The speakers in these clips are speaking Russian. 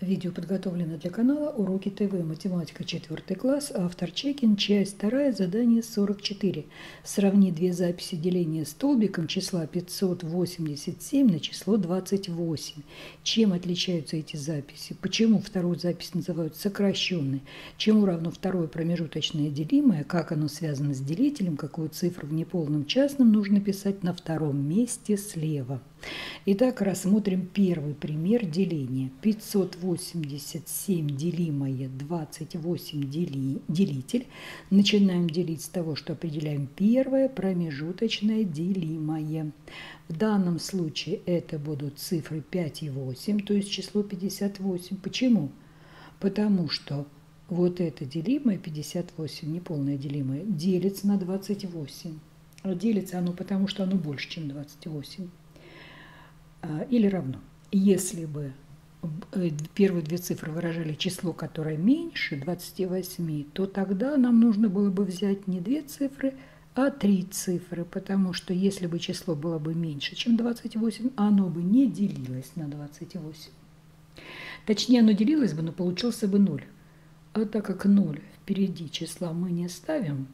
Видео подготовлено для канала Уроки ТВ, математика 4 класс, автор Чекин, часть 2, задание 44. Сравни две записи деления столбиком числа 587 на число 28. Чем отличаются эти записи? Почему вторую запись называют сокращенной? Чему равно второе промежуточное делимое? Как оно связано с делителем? Какую цифру в неполном частном нужно писать на втором месте слева? Итак, рассмотрим первый пример деления. 587 делимое 28 делитель. Начинаем делить с того, что определяем первое промежуточное делимое. В данном случае это будут цифры 5 и 8, то есть число 58. Почему? Потому что вот это делимое 58, неполное делимое, делится на 28. Делится оно потому, что оно больше, чем 28. Или равно. Если бы первые две цифры выражали число, которое меньше 28, то тогда нам нужно было бы взять не две цифры, а три цифры, потому что если бы число было бы меньше, чем 28, оно бы не делилось на 28. Точнее, оно делилось бы, но получился бы 0. А так как 0 впереди числа мы не ставим,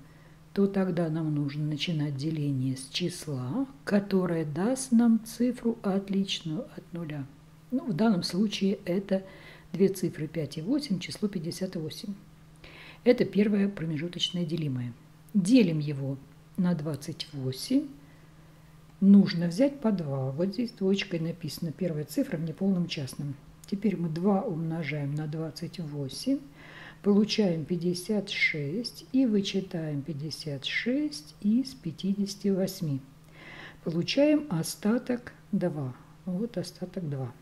то тогда нам нужно начинать деление с числа, которое даст нам цифру отличную от нуля. Ну, в данном случае это две цифры 5 и 8, число 58. Это первое промежуточное делимое. Делим его на 28. Нужно взять по 2. Вот здесь двоечкой написано первая цифра в неполном частном. Теперь мы 2 умножаем на 28. Получаем 56 и вычитаем 56 из 58. Получаем остаток 2. Вот остаток 2.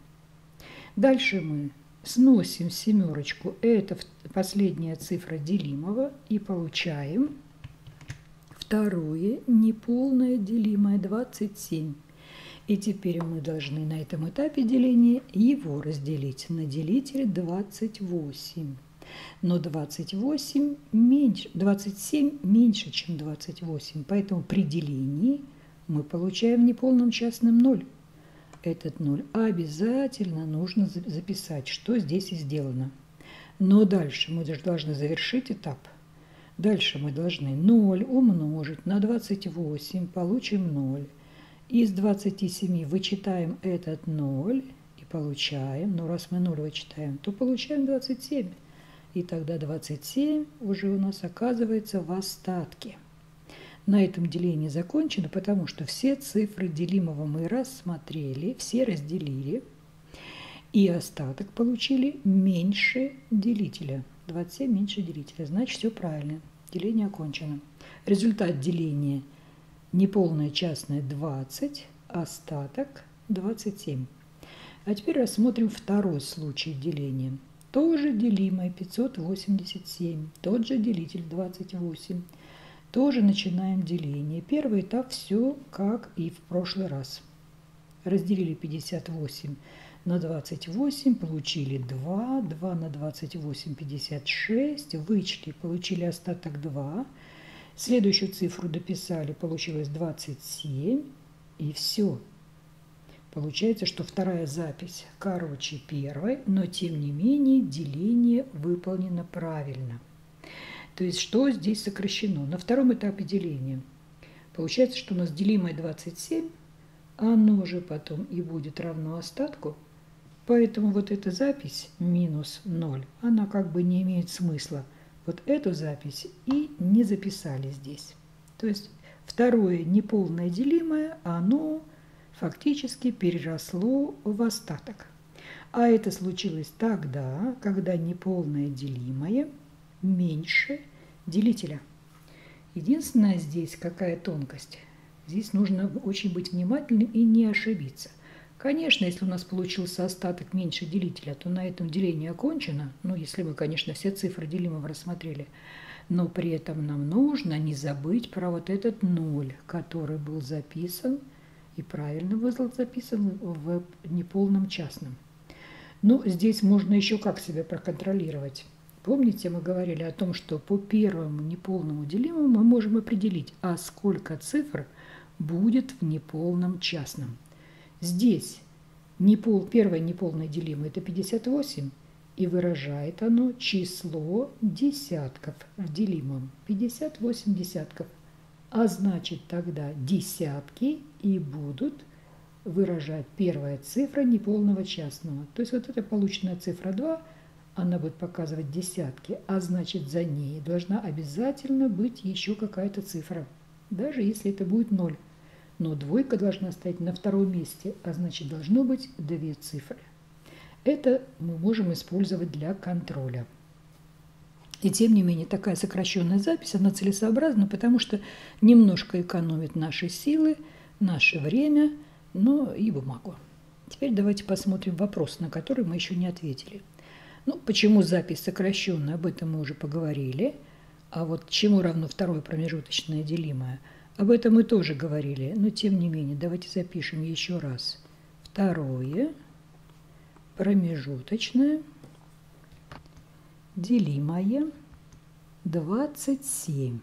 Дальше мы сносим семерочку. Это последняя цифра делимого. И получаем второе неполное делимое 27. И теперь мы должны на этом этапе деления его разделить на делитель 28. Но 27 меньше, чем 28, поэтому при делении мы получаем в неполном частном 0. Этот 0 обязательно нужно записать, что здесь и сделано. Но дальше мы должны завершить этап. Дальше мы должны 0 умножить на 28, получим 0. Из 27 вычитаем этот 0 и получаем, но раз мы 0 вычитаем, то получаем 27. И тогда 27 уже у нас оказывается в остатке. На этом деление закончено, потому что все цифры делимого мы рассмотрели, все разделили. И остаток получили меньше делителя. 27 меньше делителя. Значит, все правильно. Деление окончено. Результат деления неполное частное 20, остаток 27. А теперь рассмотрим второй случай деления. Тоже делимое 587, тот же делитель 28. Тоже начинаем деление. Первый этап все как и в прошлый раз. Разделили 58 на 28, получили 2, 2 на 28, 56, вычли, получили остаток 2. Следующую цифру дописали, получилось 27, и все. Получается, что вторая запись короче первой, но тем не менее деление выполнено правильно. То есть, что здесь сокращено? На втором этапе деления получается, что у нас делимое 27, оно же потом и будет равно остатку. Поэтому вот эта запись минус 0, она как бы не имеет смысла. Вот эту запись и не записали здесь. То есть, второе неполное делимое, оно фактически переросло в остаток. А это случилось тогда, когда неполное делимое меньше делителя. Единственное здесь какая тонкость. Здесь нужно очень быть внимательным и не ошибиться. Конечно, если у нас получился остаток меньше делителя, то на этом деление окончено. Ну, если мы, конечно, все цифры делимого рассмотрели. Но при этом нам нужно не забыть про вот этот 0, который был записан и правильно вызов записан в неполном частном. Но здесь можно еще как себя проконтролировать. Помните, мы говорили о том, что по первому неполному делимому мы можем определить, а сколько цифр будет в неполном частном. Здесь первое неполное делимое – это 58, и выражает оно число десятков в делимом. 58 десятков. А значит, тогда десятки и будут выражать первая цифра неполного частного. То есть вот эта полученная цифра 2, она будет показывать десятки, а значит, за ней должна обязательно быть еще какая-то цифра, даже если это будет 0. Но двойка должна стоять на втором месте, а значит, должно быть две цифры. Это мы можем использовать для контроля. И тем не менее, такая сокращенная запись, она целесообразна, потому что немножко экономит наши силы, наше время, но и бумагу. Теперь давайте посмотрим вопрос, на который мы еще не ответили. Ну, почему запись сокращенная, об этом мы уже поговорили. А вот чему равно второе промежуточное делимое, об этом мы тоже говорили. Но тем не менее, давайте запишем еще раз. Второе промежуточное делимое 27.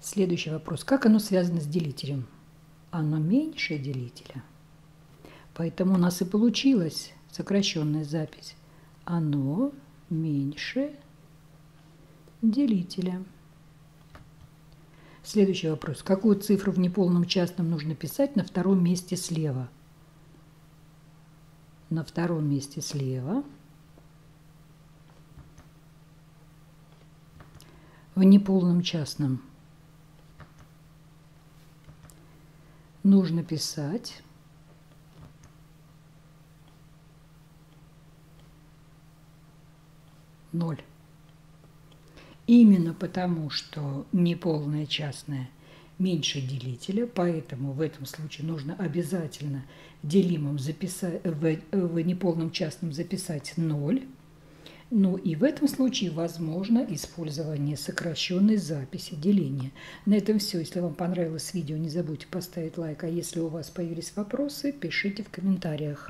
Следующий вопрос. Как оно связано с делителем? Оно меньше делителя. Поэтому у нас и получилось... сокращенная запись. Оно меньше делителя. Следующий вопрос. Какую цифру в неполном частном нужно писать на втором месте слева? На втором месте слева в неполном частном нужно писать ноль. Именно потому, что неполное частное меньше делителя, поэтому в этом случае нужно обязательно делимым записать, в неполном частном записать 0. Ну и в этом случае возможно использование сокращенной записи деления. На этом все. Если вам понравилось видео, не забудьте поставить лайк. А если у вас появились вопросы, пишите в комментариях.